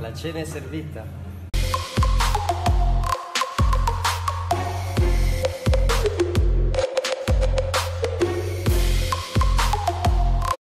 La cena è servita.